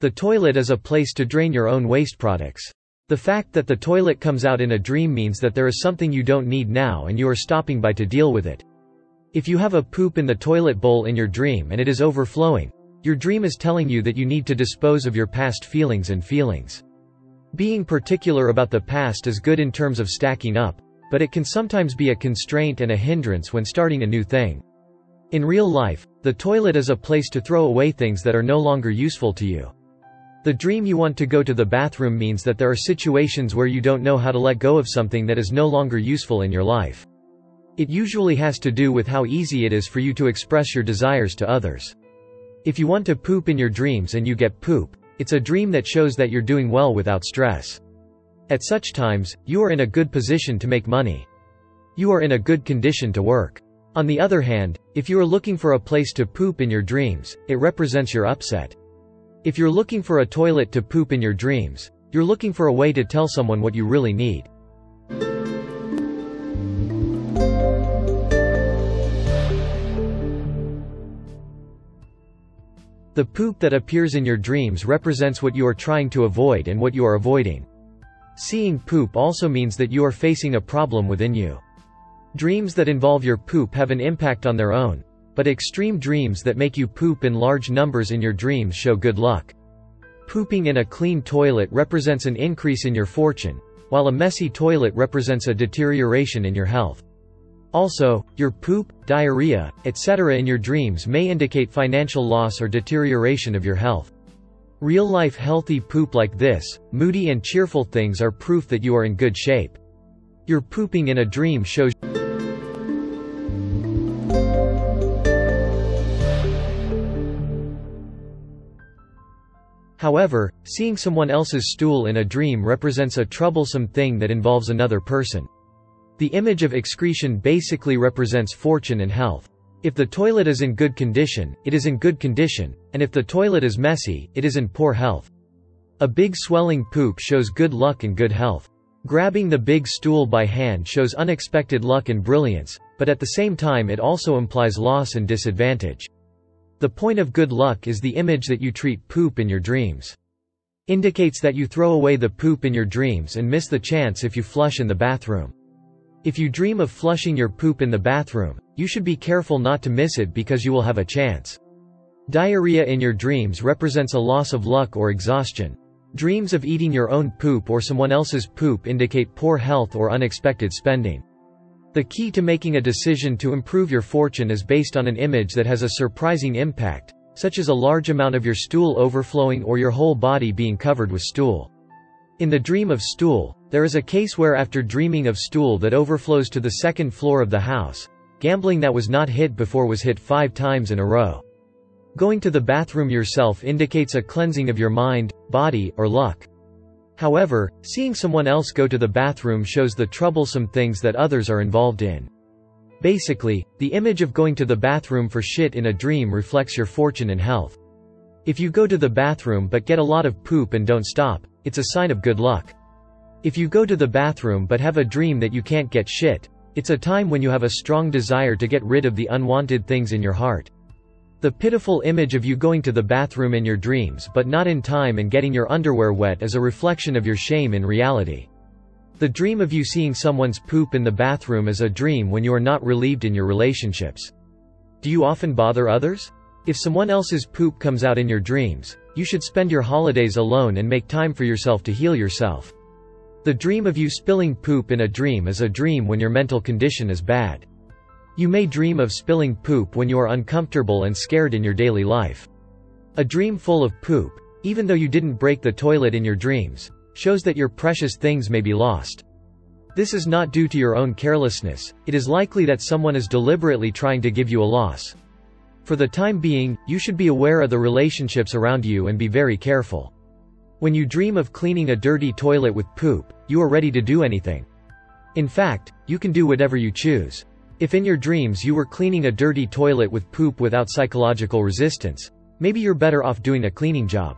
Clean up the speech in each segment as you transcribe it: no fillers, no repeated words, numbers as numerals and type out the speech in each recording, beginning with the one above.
The toilet is a place to drain your own waste products. The fact that the toilet comes out in a dream means that there is something you don't need now and you are stopping by to deal with it. If you have a poop in the toilet bowl in your dream and it is overflowing, your dream is telling you that you need to dispose of your past feelings and feelings. Being particular about the past is good in terms of stacking up, but it can sometimes be a constraint and a hindrance when starting a new thing. In real life, the toilet is a place to throw away things that are no longer useful to you. The dream you want to go to the bathroom means that there are situations where you don't know how to let go of something that is no longer useful in your life. It usually has to do with how easy it is for you to express your desires to others. If you want to poop in your dreams and you get poop, it's a dream that shows that you're doing well without stress. At such times, you are in a good position to make money. You are in a good condition to work. On the other hand, if you are looking for a place to poop in your dreams, it represents your upset. If you're looking for a toilet to poop in your dreams, you're looking for a way to tell someone what you really need. The poop that appears in your dreams represents what you are trying to avoid and what you are avoiding. Seeing poop also means that you are facing a problem within you. Dreams that involve your poop have an impact on their own, but extreme dreams that make you poop in large numbers in your dreams show good luck. Pooping in a clean toilet represents an increase in your fortune, while a messy toilet represents a deterioration in your health. Also, your poop, diarrhea, etc. in your dreams may indicate financial loss or deterioration of your health. Real-life healthy poop like this, moody and cheerful things are proof that you are in good shape. Your pooping in a dream shows. However, seeing someone else's stool in a dream represents a troublesome thing that involves another person. The image of excretion basically represents fortune and health. If the toilet is in good condition, it is in good condition, and if the toilet is messy, it is in poor health. A big swelling poop shows good luck and good health. Grabbing the big stool by hand shows unexpected luck and brilliance, but at the same time it also implies loss and disadvantage. The point of good luck is the image that you treat poop in your dreams. Indicates that you throw away the poop in your dreams and miss the chance if you flush in the bathroom. If you dream of flushing your poop in the bathroom, you should be careful not to miss it because you will have a chance. Diarrhea in your dreams represents a loss of luck or exhaustion. Dreams of eating your own poop or someone else's poop indicate poor health or unexpected spending. The key to making a decision to improve your fortune is based on an image that has a surprising impact, such as a large amount of your stool overflowing or your whole body being covered with stool. In the dream of stool, there is a case where after dreaming of stool that overflows to the second floor of the house, gambling that was not hit before was hit 5 times in a row. Going to the bathroom yourself indicates a cleansing of your mind, body, or luck. However, seeing someone else go to the bathroom shows the troublesome things that others are involved in. Basically, the image of going to the bathroom for shit in a dream reflects your fortune and health. If you go to the bathroom but get a lot of poop and don't stop, it's a sign of good luck. If you go to the bathroom but have a dream that you can't get shit, it's a time when you have a strong desire to get rid of the unwanted things in your heart. The pitiful image of you going to the bathroom in your dreams but not in time and getting your underwear wet is a reflection of your shame in reality. The dream of you seeing someone's poop in the bathroom is a dream when you are not relieved in your relationships. Do you often bother others? If someone else's poop comes out in your dreams, you should spend your holidays alone and make time for yourself to heal yourself. The dream of you spilling poop in a dream is a dream when your mental condition is bad. You may dream of spilling poop when you are uncomfortable and scared in your daily life. A dream full of poop, even though you didn't break the toilet in your dreams, shows that your precious things may be lost. This is not due to your own carelessness, it is likely that someone is deliberately trying to give you a loss. For the time being, you should be aware of the relationships around you and be very careful. When you dream of cleaning a dirty toilet with poop, you are ready to do anything. In fact, you can do whatever you choose. If in your dreams you were cleaning a dirty toilet with poop without psychological resistance, maybe you're better off doing a cleaning job.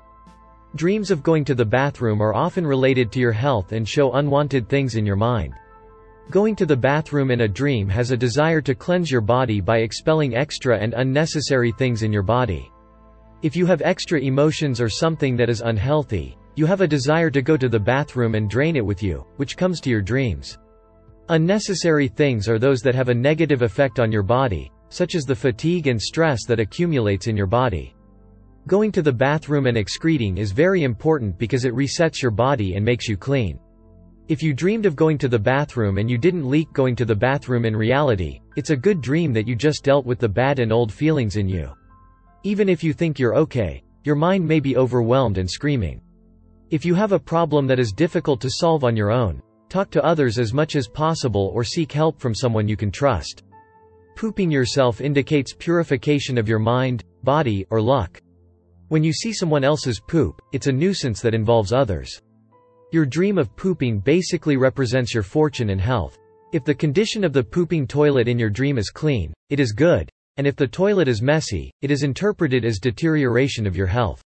Dreams of going to the bathroom are often related to your health and show unwanted things in your mind. Going to the bathroom in a dream has a desire to cleanse your body by expelling extra and unnecessary things in your body. If you have extra emotions or something that is unhealthy, you have a desire to go to the bathroom and drain it with you, which comes to your dreams. Unnecessary things are those that have a negative effect on your body, such as the fatigue and stress that accumulates in your body. Going to the bathroom and excreting is very important because it resets your body and makes you clean. If you dreamed of going to the bathroom and you didn't leak going to the bathroom in reality, it's a good dream that you just dealt with the bad and old feelings in you. Even if you think you're okay, your mind may be overwhelmed and screaming. If you have a problem that is difficult to solve on your own, talk to others as much as possible or seek help from someone you can trust. Pooping yourself indicates purification of your mind, body, or luck. When you see someone else's poop, it's a nuisance that involves others. Your dream of pooping basically represents your fortune and health. If the condition of the pooping toilet in your dream is clean, it is good. And if the toilet is messy, it is interpreted as deterioration of your health.